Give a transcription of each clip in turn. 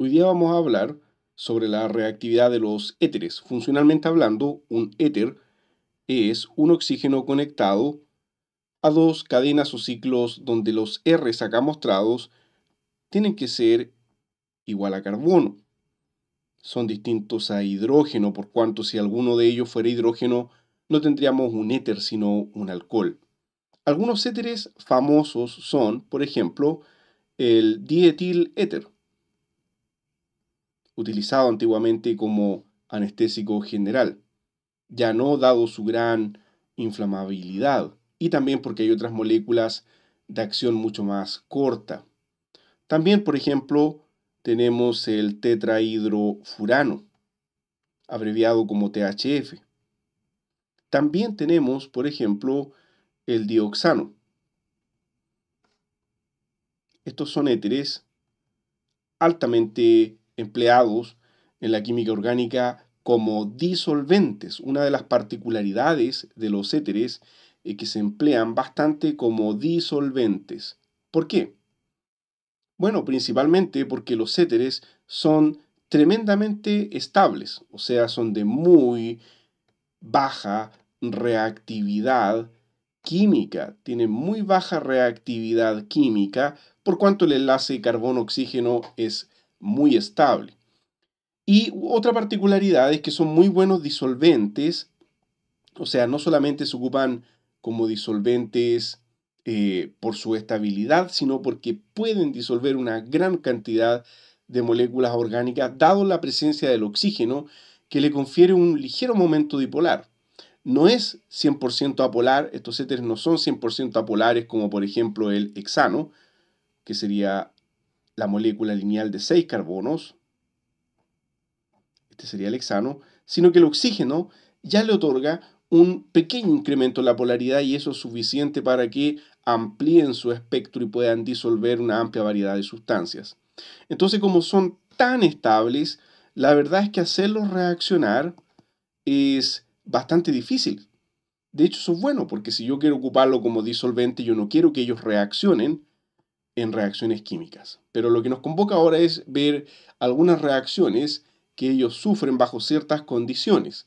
Hoy día vamos a hablar sobre la reactividad de los éteres. Funcionalmente hablando, un éter es un oxígeno conectado a dos cadenas o ciclos donde los R's acá mostrados tienen que ser igual a carbono. Son distintos a hidrógeno, por cuanto si alguno de ellos fuera hidrógeno, no tendríamos un éter, sino un alcohol. Algunos éteres famosos son, por ejemplo, el dietil éter, utilizado antiguamente como anestésico general, ya no dado su gran inflamabilidad, y también porque hay otras moléculas de acción mucho más corta. También, por ejemplo, tenemos el tetrahidrofurano, abreviado como THF. También tenemos, por ejemplo, el dioxano. Estos son éteres altamente empleados en la química orgánica como disolventes. Una de las particularidades de los éteres es que se emplean bastante como disolventes. ¿Por qué? Bueno, principalmente porque los éteres son tremendamente estables, o sea, son de muy baja reactividad química, tienen muy baja reactividad química, por cuanto el enlace carbono-oxígeno es muy estable. Y otra particularidad es que son muy buenos disolventes, o sea, no solamente se ocupan como disolventes por su estabilidad, sino porque pueden disolver una gran cantidad de moléculas orgánicas, dado la presencia del oxígeno, que le confiere un ligero momento dipolar. No es 100% apolar, estos éteres no son 100% apolares, como por ejemplo el hexano, que sería la molécula lineal de 6 carbonos, este sería el hexano, sino que el oxígeno ya le otorga un pequeño incremento en la polaridad y eso es suficiente para que amplíen su espectro y puedan disolver una amplia variedad de sustancias. Entonces, como son tan estables, la verdad es que hacerlos reaccionar es bastante difícil. De hecho, eso es bueno, porque si yo quiero ocuparlo como disolvente, yo no quiero que ellos reaccionen en reacciones químicas. Pero lo que nos convoca ahora es ver algunas reacciones que ellos sufren bajo ciertas condiciones.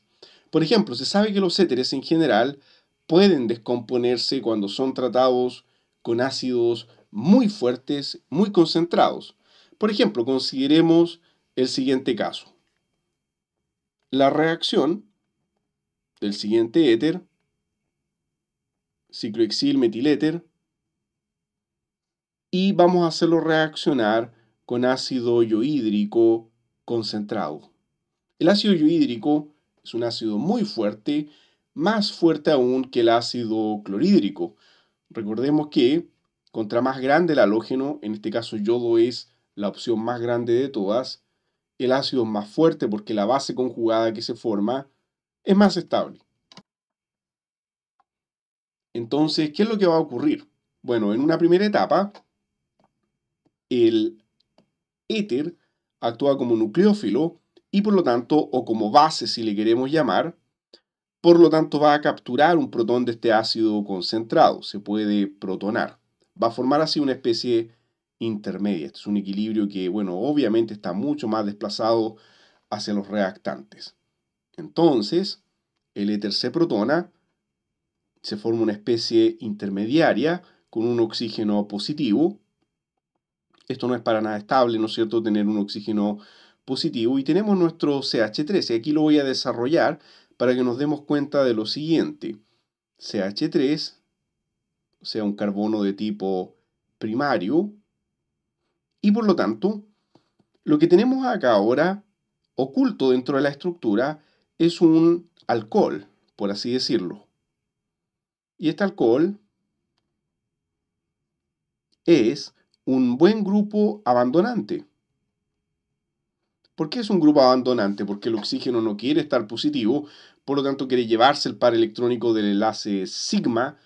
Por ejemplo, se sabe que los éteres en general pueden descomponerse cuando son tratados con ácidos muy fuertes, muy concentrados. Por ejemplo, consideremos el siguiente caso. La reacción del siguiente éter, ciclohexilmetiléter, y vamos a hacerlo reaccionar con ácido yodhídrico concentrado. El ácido yodhídrico es un ácido muy fuerte, más fuerte aún que el ácido clorhídrico. Recordemos que contra más grande el halógeno, en este caso yodo es la opción más grande de todas, el ácido es más fuerte porque la base conjugada que se forma es más estable. Entonces, ¿qué es lo que va a ocurrir? Bueno, en una primera etapa, el éter actúa como nucleófilo, y por lo tanto, o como base si le queremos llamar, por lo tanto va a capturar un protón de este ácido concentrado, se puede protonar. Va a formar así una especie intermedia. Este es un equilibrio que, bueno, obviamente está mucho más desplazado hacia los reactantes. Entonces, el éter se protona, se forma una especie intermediaria con un oxígeno positivo. Esto no es para nada estable, ¿no es cierto?, tener un oxígeno positivo, y tenemos nuestro CH3, y aquí lo voy a desarrollar para que nos demos cuenta de lo siguiente. CH3, o sea, un carbono de tipo primario, y por lo tanto, lo que tenemos acá ahora, oculto dentro de la estructura, es un alcohol, por así decirlo. Y este alcohol es un buen grupo abandonante. ¿Por qué es un grupo abandonante? Porque el oxígeno no quiere estar positivo, por lo tanto quiere llevarse el par electrónico del enlace sigma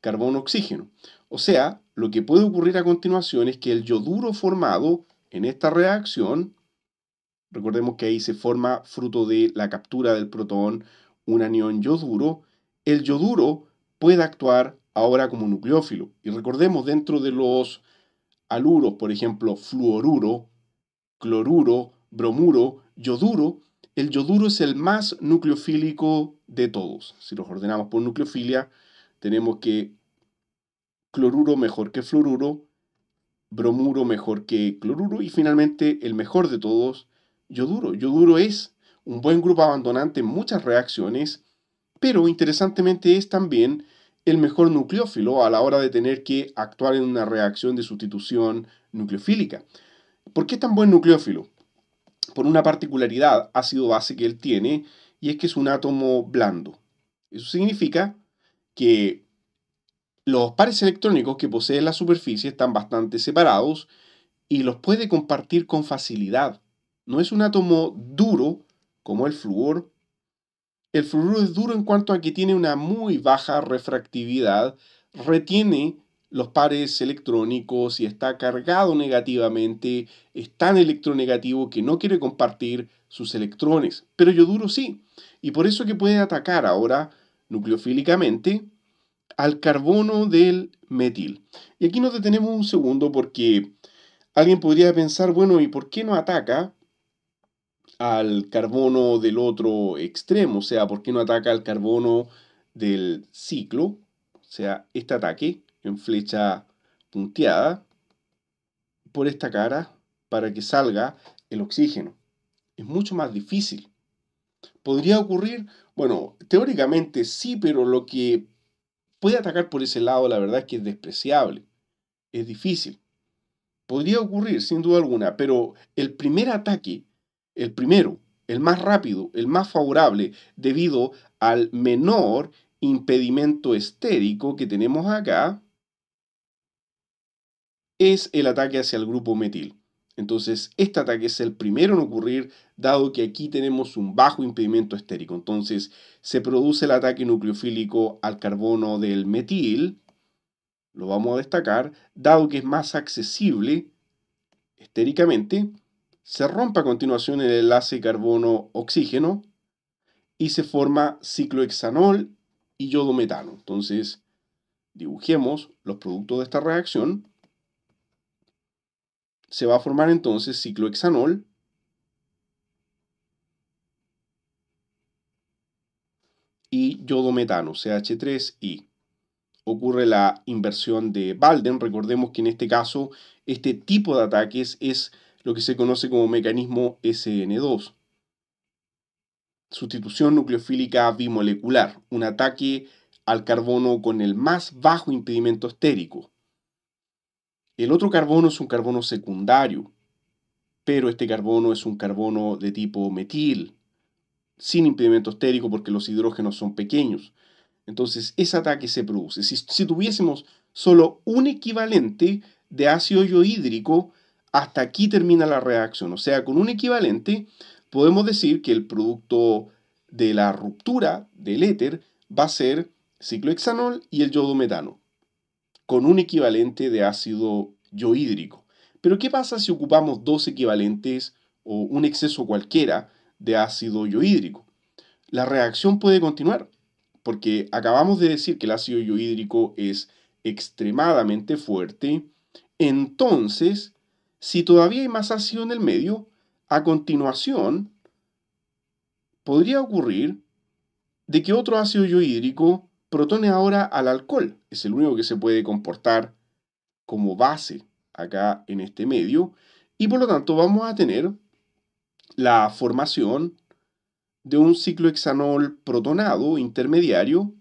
carbono-oxígeno. O sea, lo que puede ocurrir a continuación es que el yoduro formado en esta reacción, recordemos que ahí se forma, fruto de la captura del protón, un anión yoduro, el yoduro puede actuar ahora como nucleófilo. Y recordemos, dentro de los aluros, por ejemplo, fluoruro, cloruro, bromuro, yoduro, el yoduro es el más nucleofílico de todos. Si los ordenamos por nucleofilia, tenemos que cloruro mejor que fluoruro, bromuro mejor que cloruro y finalmente el mejor de todos, yoduro. Yoduro es un buen grupo abandonante en muchas reacciones, pero interesantemente es también el mejor nucleófilo a la hora de tener que actuar en una reacción de sustitución nucleofílica. ¿Por qué es tan buen nucleófilo? Por una particularidad ácido-base que él tiene, y es que es un átomo blando. Eso significa que los pares electrónicos que posee la superficie están bastante separados y los puede compartir con facilidad. No es un átomo duro como el flúor. El fluoruro es duro en cuanto a que tiene una muy baja refractividad, retiene los pares electrónicos y está cargado negativamente, es tan electronegativo que no quiere compartir sus electrones. Pero yoduro sí, y por eso que puede atacar ahora nucleofílicamente al carbono del metil. Y aquí nos detenemos un segundo porque alguien podría pensar, bueno, ¿y por qué no ataca al carbono del otro extremo? O sea, ¿por qué no ataca al carbono del ciclo? O sea, este ataque en flecha punteada por esta cara para que salga el oxígeno. Es mucho más difícil. ¿Podría ocurrir? Bueno, teóricamente sí, pero lo que puede atacar por ese lado, la verdad es que es despreciable, es difícil. Podría ocurrir, sin duda alguna, pero el primer ataque, el primero, el más rápido, el más favorable, debido al menor impedimento estérico que tenemos acá, es el ataque hacia el grupo metil. Entonces, este ataque es el primero en ocurrir, dado que aquí tenemos un bajo impedimento estérico. Entonces, se produce el ataque nucleofílico al carbono del metil, lo vamos a destacar, dado que es más accesible estéricamente, se rompe a continuación el enlace carbono-oxígeno y se forma ciclohexanol y yodometano. Entonces, dibujemos los productos de esta reacción. Se va a formar entonces ciclohexanol y yodometano, CH3I. Ocurre la inversión de Walden. Recordemos que en este caso, este tipo de ataques es lo que se conoce como mecanismo SN2. Sustitución nucleofílica bimolecular. Un ataque al carbono con el más bajo impedimento estérico. El otro carbono es un carbono secundario, pero este carbono es un carbono de tipo metil, sin impedimento estérico porque los hidrógenos son pequeños. Entonces, ese ataque se produce. Si tuviésemos solo un equivalente de ácido yodhídrico, hasta aquí termina la reacción. O sea, con un equivalente podemos decir que el producto de la ruptura del éter va a ser ciclohexanol y el yodometano, con un equivalente de ácido yodhídrico. Pero ¿qué pasa si ocupamos dos equivalentes o un exceso cualquiera de ácido yodhídrico? La reacción puede continuar, porque acabamos de decir que el ácido yodhídrico es extremadamente fuerte. Entonces, si todavía hay más ácido en el medio, a continuación podría ocurrir de que otro ácido yodhídrico protone ahora al alcohol, es el único que se puede comportar como base acá en este medio, y por lo tanto vamos a tener la formación de un ciclohexanol protonado intermediario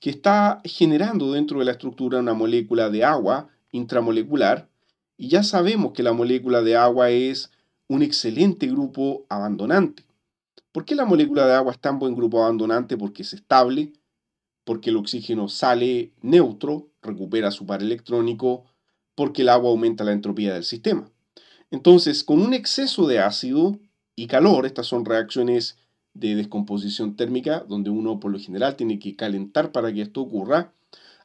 que está generando dentro de la estructura una molécula de agua intramolecular, y ya sabemos que la molécula de agua es un excelente grupo abandonante. ¿Por qué la molécula de agua es tan buen grupo abandonante? Porque es estable, porque el oxígeno sale neutro, recupera su par electrónico, porque el agua aumenta la entropía del sistema. Entonces, con un exceso de ácido y calor, estas son reacciones de descomposición térmica, donde uno por lo general tiene que calentar para que esto ocurra,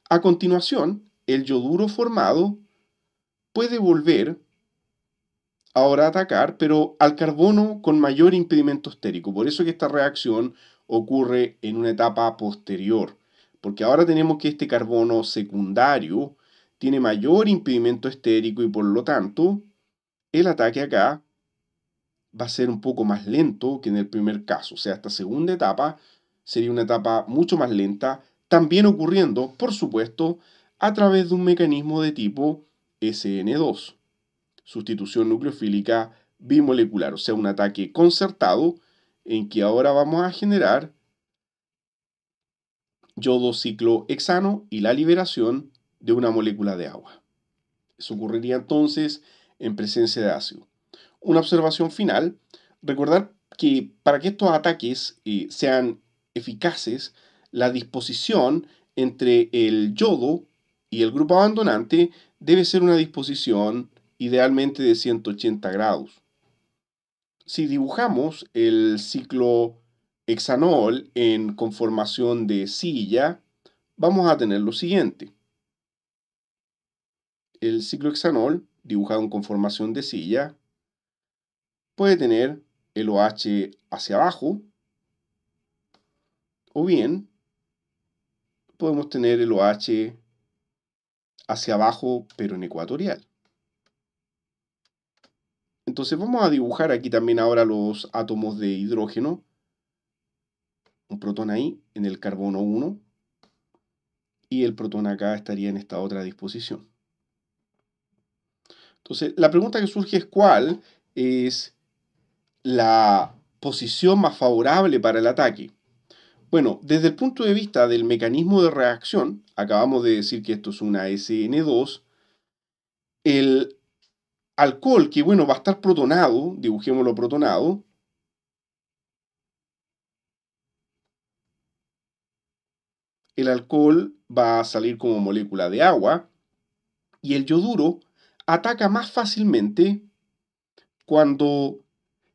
a continuación, el yoduro formado puede volver ahora a atacar, pero al carbono con mayor impedimento estérico. Por eso que esta reacción ocurre en una etapa posterior, porque ahora tenemos que este carbono secundario tiene mayor impedimento estérico y por lo tanto el ataque acá va a ser un poco más lento que en el primer caso. O sea, esta segunda etapa sería una etapa mucho más lenta, también ocurriendo, por supuesto, a través de un mecanismo de tipo SN2, sustitución nucleofílica bimolecular, o sea, un ataque concertado en que ahora vamos a generar yodociclohexano y la liberación de una molécula de agua. Eso ocurriría entonces en presencia de ácido. Una observación final, recordar que para que estos ataques sean eficaces, la disposición entre el yodo y el grupo abandonante debe ser una disposición idealmente de 180 grados. Si dibujamos el ciclohexanol en conformación de silla, vamos a tener lo siguiente. El ciclohexanol, dibujado en conformación de silla, puede tener el OH hacia abajo, o bien podemos tener el OH hacia abajo, pero en ecuatorial. Entonces vamos a dibujar aquí también ahora los átomos de hidrógeno, un protón ahí en el carbono 1, y el protón acá estaría en esta otra disposición. Entonces la pregunta que surge es cuál es la posición más favorable para el ataque. Bueno, desde el punto de vista del mecanismo de reacción, acabamos de decir que esto es una SN2, el alcohol, que bueno, va a estar protonado, dibujémoslo protonado, el alcohol va a salir como molécula de agua, y el yoduro ataca más fácilmente cuando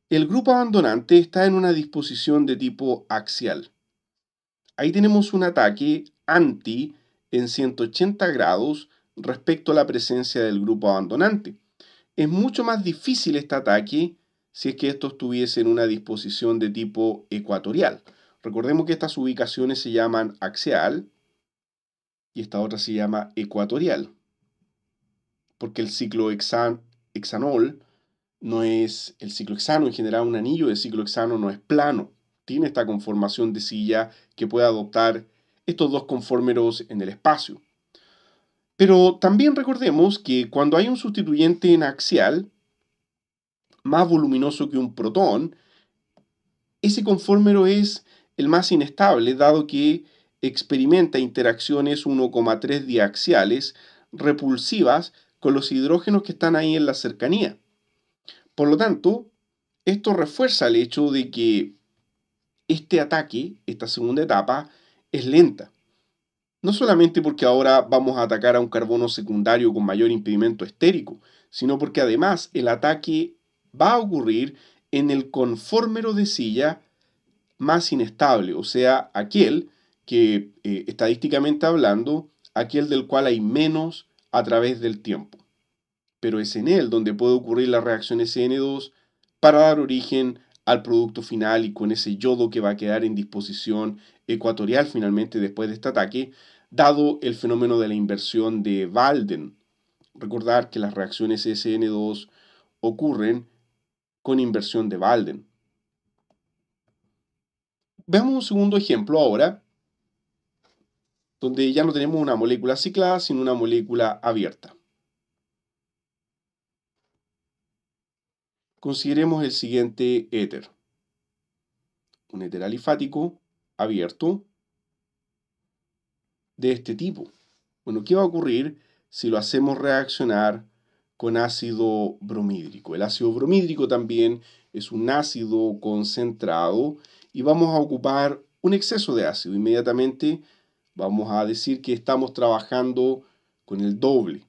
el grupo abandonante está en una disposición de tipo axial. Ahí tenemos un ataque anti en 180 grados respecto a la presencia del grupo abandonante. Es mucho más difícil este ataque si es que esto estuviese en una disposición de tipo ecuatorial. Recordemos que estas ubicaciones se llaman axial y esta otra se llama ecuatorial, porque el ciclohexanol no es el ciclohexano, en general un anillo de ciclohexano no es plano. Tiene esta conformación de silla que puede adoptar estos dos confórmeros en el espacio. Pero también recordemos que cuando hay un sustituyente en axial más voluminoso que un protón, ese confórmero es el más inestable, dado que experimenta interacciones 1,3 diaxiales repulsivas con los hidrógenos que están ahí en la cercanía. Por lo tanto, esto refuerza el hecho de que este ataque, esta segunda etapa, es lenta. No solamente porque ahora vamos a atacar a un carbono secundario con mayor impedimento estérico, sino porque además el ataque va a ocurrir en el confórmero de silla más inestable, o sea, aquel que, estadísticamente hablando, aquel del cual hay menos a través del tiempo. Pero es en él donde puede ocurrir la reacción SN2 para dar origen al producto final y con ese yodo que va a quedar en disposición ecuatorial finalmente después de este ataque, dado el fenómeno de la inversión de Walden. Recordar que las reacciones SN2 ocurren con inversión de Walden. Veamos un segundo ejemplo ahora, donde ya no tenemos una molécula ciclada, sino una molécula abierta. Consideremos el siguiente éter, un éter alifático abierto de este tipo. Bueno, ¿qué va a ocurrir si lo hacemos reaccionar con ácido bromhídrico? El ácido bromhídrico también es un ácido concentrado y vamos a ocupar un exceso de ácido. Inmediatamente vamos a decir que estamos trabajando con el doble,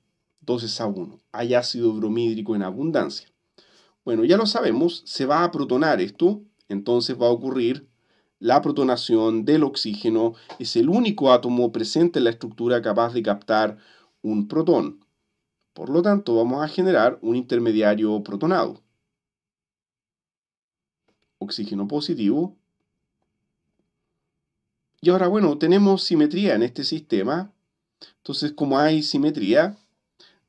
2:1. Hay ácido bromhídrico en abundancia. Bueno, ya lo sabemos, se va a protonar esto, entonces va a ocurrir la protonación del oxígeno. Es el único átomo presente en la estructura capaz de captar un protón. Por lo tanto, vamos a generar un intermediario protonado. Oxígeno positivo. Y ahora, bueno, tenemos simetría en este sistema. Entonces, como hay simetría,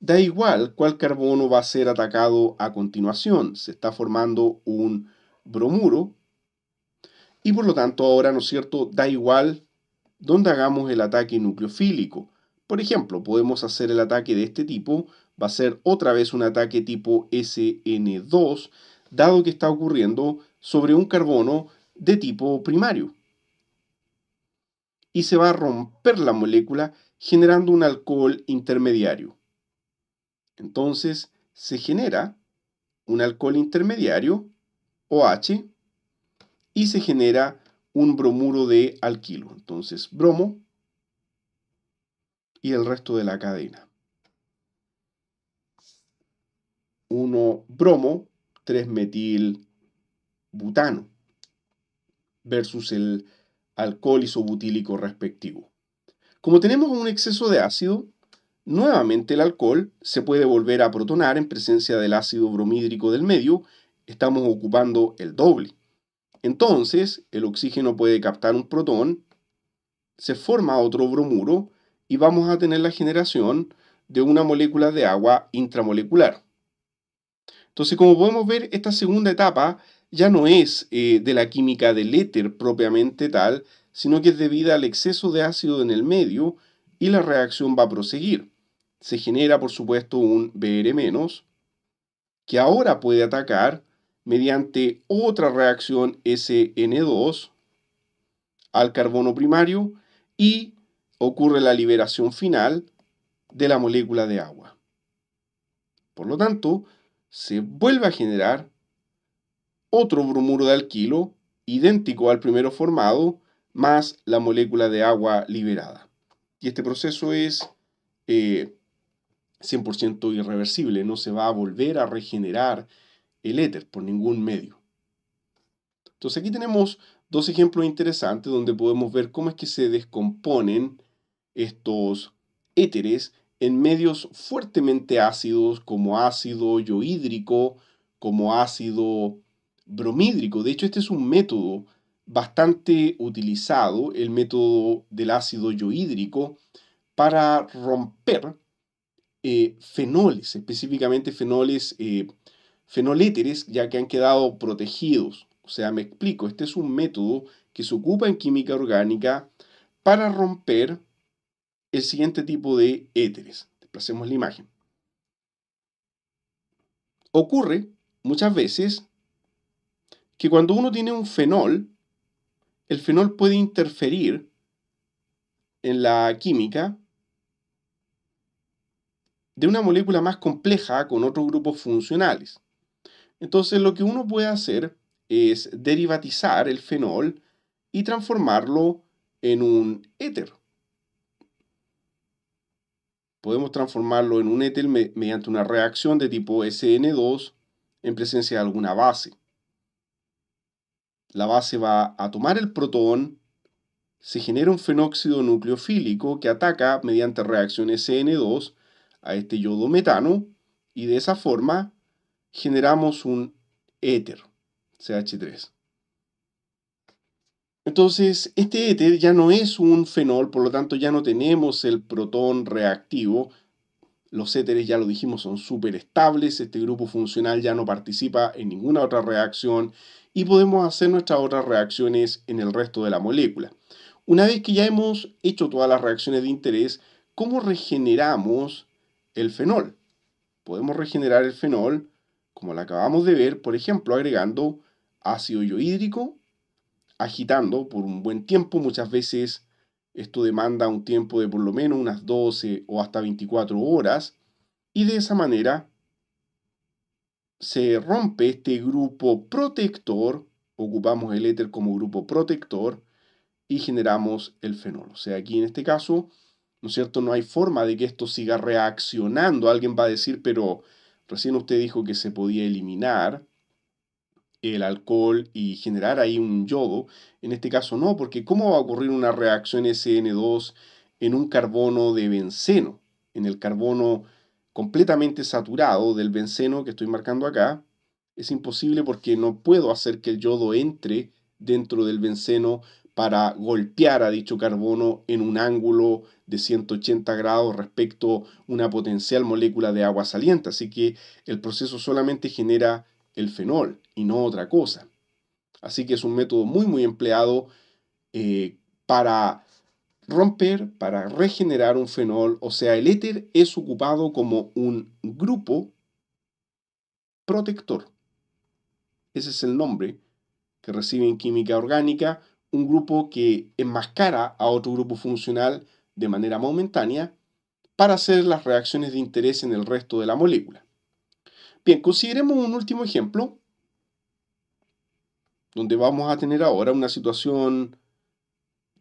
Da igual cuál carbono va a ser atacado a continuación. Se está formando un bromuro. Y por lo tanto ahora, ¿no es cierto?, da igual dónde hagamos el ataque nucleofílico. Por ejemplo, podemos hacer el ataque de este tipo. Va a ser otra vez un ataque tipo SN2, dado que está ocurriendo sobre un carbono de tipo primario. Y se va a romper la molécula generando un alcohol intermediario. Entonces se genera un alcohol intermediario, OH, y se genera un bromuro de alquilo. Entonces bromo y el resto de la cadena. 1-bromo-3-metilbutano versus el alcohol isobutílico respectivo. Como tenemos un exceso de ácido, nuevamente el alcohol se puede volver a protonar en presencia del ácido bromhídrico del medio. Estamos ocupando el doble. Entonces, el oxígeno puede captar un protón, se forma otro bromuro y vamos a tener la generación de una molécula de agua intramolecular. Entonces, como podemos ver, esta segunda etapa ya no es de la química del éter propiamente tal, sino que es debida al exceso de ácido en el medio y la reacción va a proseguir. Se genera, por supuesto, un Br- que ahora puede atacar mediante otra reacción SN2 al carbono primario y ocurre la liberación final de la molécula de agua. Por lo tanto, se vuelve a generar otro bromuro de alquilo idéntico al primero formado más la molécula de agua liberada. Y este proceso es 100% irreversible, no se va a volver a regenerar el éter por ningún medio. Entonces aquí tenemos dos ejemplos interesantes donde podemos ver cómo es que se descomponen estos éteres en medios fuertemente ácidos como ácido yodhídrico, como ácido bromhídrico. De hecho, este es un método bastante utilizado, el método del ácido yodhídrico, para romper fenoles, específicamente fenoléteres, ya que han quedado protegidos. O sea, me explico, este es un método que se ocupa en química orgánica para romper el siguiente tipo de éteres. Desplacemos la imagen. Ocurre muchas veces que cuando uno tiene un fenol, el fenol puede interferir en la química de una molécula más compleja con otros grupos funcionales. Entonces lo que uno puede hacer es derivatizar el fenol y transformarlo en un éter. Podemos transformarlo en un éter mediante una reacción de tipo SN2 en presencia de alguna base. La base va a tomar el protón, se genera un fenóxido nucleofílico que ataca mediante reacción SN2 a este yodometano y de esa forma generamos un éter, CH3. Entonces, este éter ya no es un fenol, por lo tanto ya no tenemos el protón reactivo. Los éteres, ya lo dijimos, son súper estables, este grupo funcional ya no participa en ninguna otra reacción y podemos hacer nuestras otras reacciones en el resto de la molécula. Una vez que ya hemos hecho todas las reacciones de interés, ¿cómo regeneramos el fenol? Podemos regenerar el fenol, como lo acabamos de ver, por ejemplo, agregando ácido yodhídrico, agitando por un buen tiempo. Muchas veces esto demanda un tiempo de por lo menos unas 12 o hasta 24 horas, y de esa manera se rompe este grupo protector, ocupamos el éter como grupo protector y generamos el fenol. O sea, aquí en este caso, ¿no es cierto?, no hay forma de que esto siga reaccionando. Alguien va a decir, pero recién usted dijo que se podía eliminar el alcohol y generar ahí un yodo. En este caso no, porque ¿cómo va a ocurrir una reacción SN2 en un carbono de benceno? En el carbono completamente saturado del benceno que estoy marcando acá, es imposible porque no puedo hacer que el yodo entre dentro del benceno para golpear a dicho carbono en un ángulo de 180 grados respecto a una potencial molécula de agua saliente. Así que el proceso solamente genera el fenol y no otra cosa. Así que es un método muy empleado para romper, para regenerar un fenol. O sea, el éter es ocupado como un grupo protector. Ese es el nombre que recibe en química orgánica. Un grupo que enmascara a otro grupo funcional de manera momentánea para hacer las reacciones de interés en el resto de la molécula. Bien, consideremos un último ejemplo, donde vamos a tener ahora una situación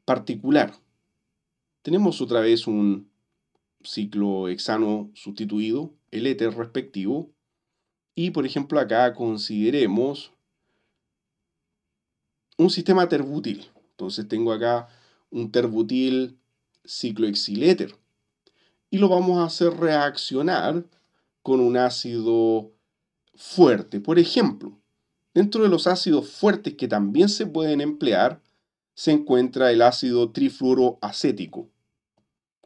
particular. Tenemos otra vez un ciclohexano sustituido, el éter respectivo, y por ejemplo acá consideremos un sistema terbutil. Entonces tengo acá un terbutil ciclohexilmétiléter y lo vamos a hacer reaccionar con un ácido fuerte. Por ejemplo, dentro de los ácidos fuertes que también se pueden emplear se encuentra el ácido trifluoroacético,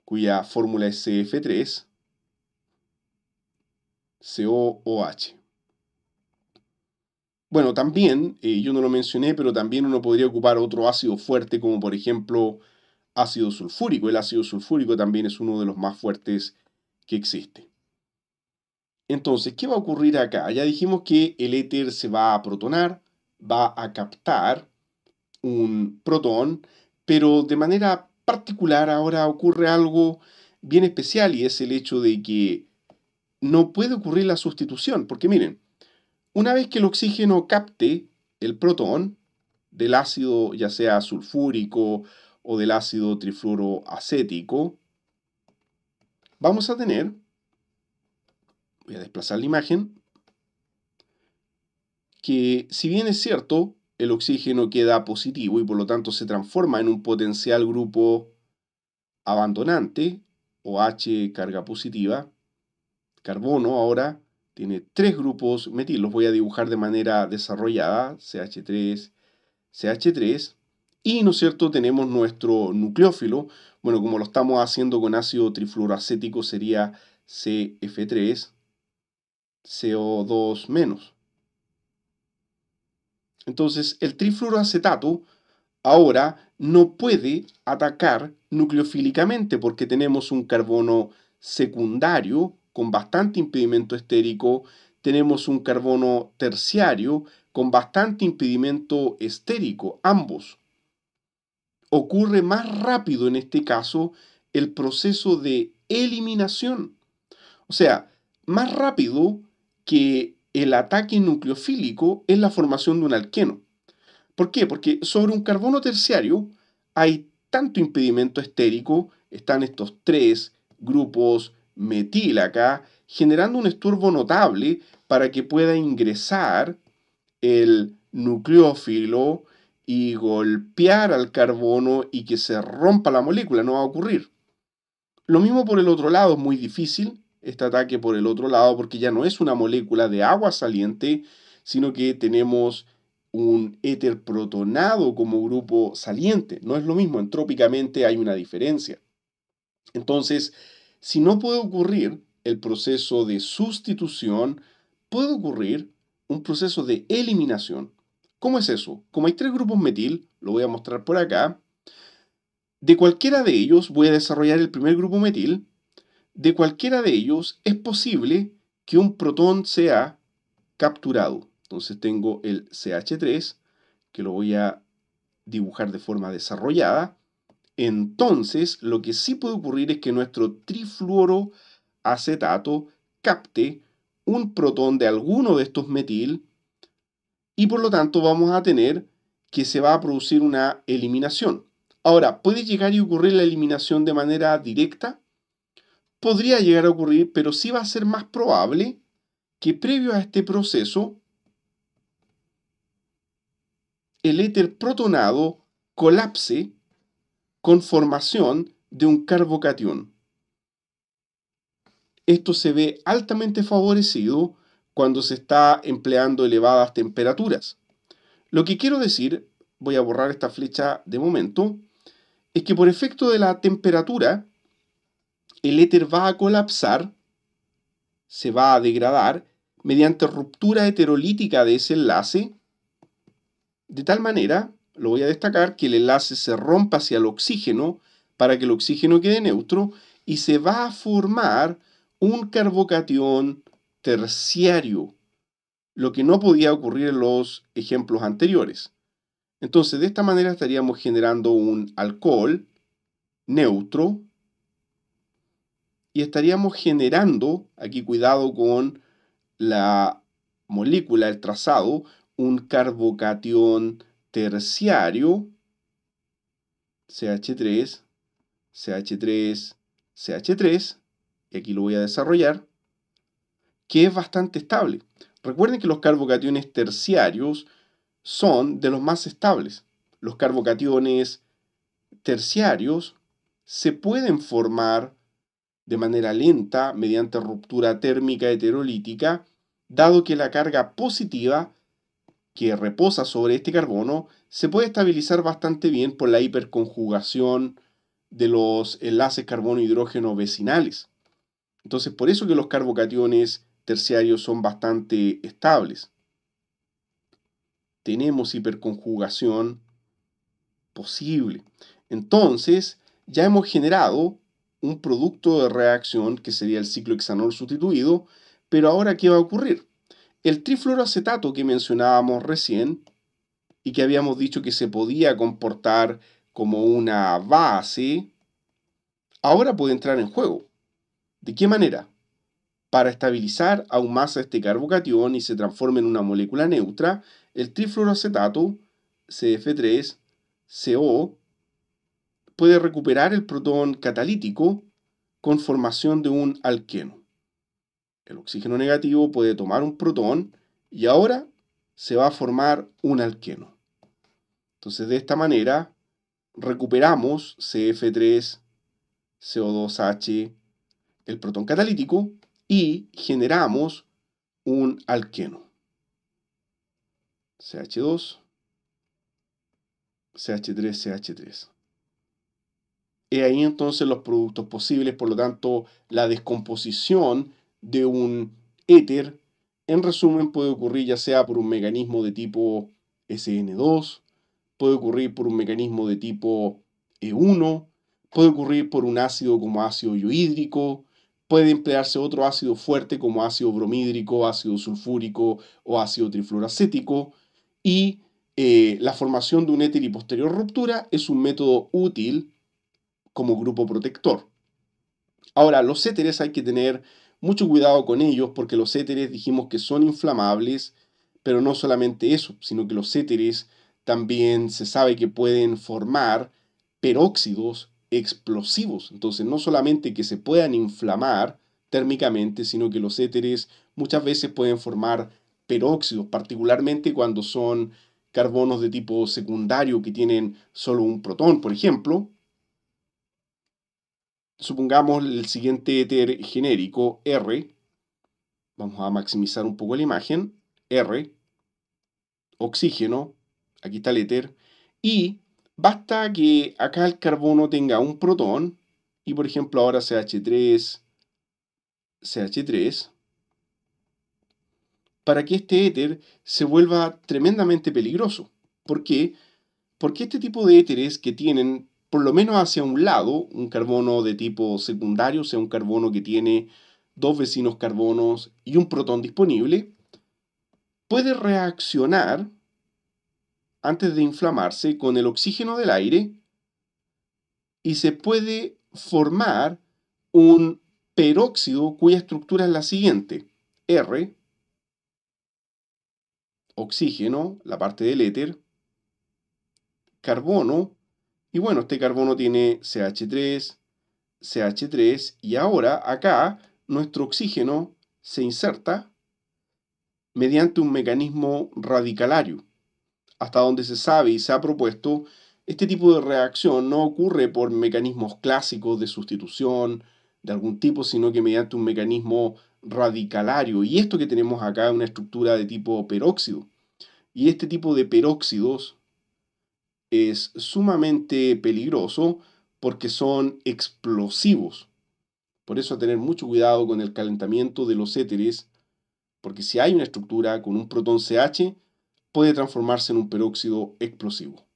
cuya fórmula es CF3COOH. Bueno, también, yo no lo mencioné, pero también uno podría ocupar otro ácido fuerte como por ejemplo ácido sulfúrico. El ácido sulfúrico también es uno de los más fuertes que existe. Entonces, ¿qué va a ocurrir acá? Ya dijimos que el éter se va a protonar, va a captar un protón, pero de manera particular ahora ocurre algo bien especial y es el hecho de que no puede ocurrir la sustitución, porque miren, una vez que el oxígeno capte el protón del ácido ya sea sulfúrico o del ácido trifluoroacético, vamos a tener, voy a desplazar la imagen, que si bien es cierto, el oxígeno queda positivo y por lo tanto se transforma en un potencial grupo abandonante, OH carga positiva, carbono ahora, tiene tres grupos metil, los voy a dibujar de manera desarrollada, CH3, CH3, y, ¿no es cierto?, tenemos nuestro nucleófilo, bueno, como lo estamos haciendo con ácido trifluoroacético sería CF3, CO2-. Entonces, el trifluoroacetato ahora no puede atacar nucleofílicamente porque tenemos un carbono secundario, con bastante impedimento estérico, tenemos un carbono terciario con bastante impedimento estérico, ambos. Ocurre más rápido en este caso el proceso de eliminación. O sea, más rápido que el ataque nucleofílico es la formación de un alqueno. ¿Por qué? Porque sobre un carbono terciario hay tanto impedimento estérico, están estos tres grupos metil acá, generando un estorbo notable para que pueda ingresar el nucleófilo y golpear al carbono y que se rompa la molécula, no va a ocurrir. Lo mismo por el otro lado, es muy difícil este ataque por el otro lado porque ya no es una molécula de agua saliente, sino que tenemos un éter protonado como grupo saliente. No es lo mismo, entrópicamente hay una diferencia. Entonces, si no puede ocurrir el proceso de sustitución, puede ocurrir un proceso de eliminación. ¿Cómo es eso? Como hay tres grupos metil, lo voy a mostrar por acá, de cualquiera de ellos voy a desarrollar el primer grupo metil, de cualquiera de ellos es posible que un protón sea capturado. Entonces tengo el CH3, que lo voy a dibujar de forma desarrollada. Entonces, lo que sí puede ocurrir es que nuestro trifluoroacetato capte un protón de alguno de estos metil y por lo tanto vamos a tener que se va a producir una eliminación. Ahora, ¿puede llegar y ocurrir la eliminación de manera directa? Podría llegar a ocurrir, pero sí va a ser más probable que previo a este proceso el éter protonado colapse con formación de un carbocatión. Esto se ve altamente favorecido cuando se está empleando elevadas temperaturas. Lo que quiero decir voy a borrar esta flecha de momento, es que por efecto de la temperatura, el éter va a colapsar, se va a degradar mediante ruptura heterolítica de ese enlace, de tal manera, lo voy a destacar, que el enlace se rompa hacia el oxígeno para que el oxígeno quede neutro y se va a formar un carbocatión terciario, lo que no podía ocurrir en los ejemplos anteriores. Entonces, de esta manera estaríamos generando un alcohol neutro y estaríamos generando, aquí cuidado con la molécula, el trazado, un carbocatión terciario, CH3, CH3, CH3, y aquí lo voy a desarrollar, que es bastante estable. Recuerden que los carbocationes terciarios son de los más estables. Los carbocationes terciarios se pueden formar de manera lenta mediante ruptura térmica heterolítica, dado que la carga positiva que reposa sobre este carbono se puede estabilizar bastante bien por la hiperconjugación de los enlaces carbono-hidrógeno vecinales. Entonces, por eso que los carbocationes terciarios son bastante estables. Tenemos hiperconjugación posible. Entonces, ya hemos generado un producto de reacción que sería el ciclohexanol sustituido, pero ahora ¿qué va a ocurrir? El trifluoroacetato que mencionábamos recién y que habíamos dicho que se podía comportar como una base, ahora puede entrar en juego. ¿De qué manera? Para estabilizar aún más a este carbocatión y se transforme en una molécula neutra, el trifluoroacetato, CF3COOH, puede recuperar el protón catalítico con formación de un alqueno. El oxígeno negativo puede tomar un protón y ahora se va a formar un alqueno. Entonces, de esta manera recuperamos CF3CO2H, el protón catalítico, y generamos un alqueno. CH2, CH3CH3. Y ahí entonces los productos posibles, por lo tanto, la descomposición de un éter, en resumen, puede ocurrir ya sea por un mecanismo de tipo SN2, puede ocurrir por un mecanismo de tipo E1, puede ocurrir por un ácido como ácido yodhídrico, puede emplearse otro ácido fuerte como ácido bromhídrico, ácido sulfúrico o ácido trifluoroacético, y la formación de un éter y posterior ruptura es un método útil como grupo protector. Ahora, los éteres hay que tener mucho cuidado con ellos porque los éteres dijimos que son inflamables, pero no solamente eso, sino que los éteres también se sabe que pueden formar peróxidos explosivos. Entonces, no solamente que se puedan inflamar térmicamente, sino que los éteres muchas veces pueden formar peróxidos, particularmente cuando son carbonos de tipo secundario que tienen solo un protón, por ejemplo. Supongamos el siguiente éter genérico, R. Vamos a maximizar un poco la imagen. R, oxígeno, aquí está el éter. Y basta que acá el carbono tenga un protón. Y por ejemplo ahora CH3, CH3. Para que este éter se vuelva tremendamente peligroso. ¿Por qué? Porque este tipo de éteres que tienen por lo menos hacia un lado, un carbono de tipo secundario, o sea, un carbono que tiene dos vecinos carbonos y un protón disponible, puede reaccionar antes de inflamarse con el oxígeno del aire y se puede formar un peróxido cuya estructura es la siguiente. R, oxígeno, la parte del éter, carbono. Y bueno, este carbono tiene CH3, CH3, y ahora acá nuestro oxígeno se inserta mediante un mecanismo radicalario. Hasta donde se sabe y se ha propuesto, este tipo de reacción no ocurre por mecanismos clásicos de sustitución de algún tipo, sino que mediante un mecanismo radicalario. Y esto que tenemos acá es una estructura de tipo peróxido. Y este tipo de peróxidos es sumamente peligroso porque son explosivos. Por eso a tener mucho cuidado con el calentamiento de los éteres, porque si hay una estructura con un protón CH, puede transformarse en un peróxido explosivo.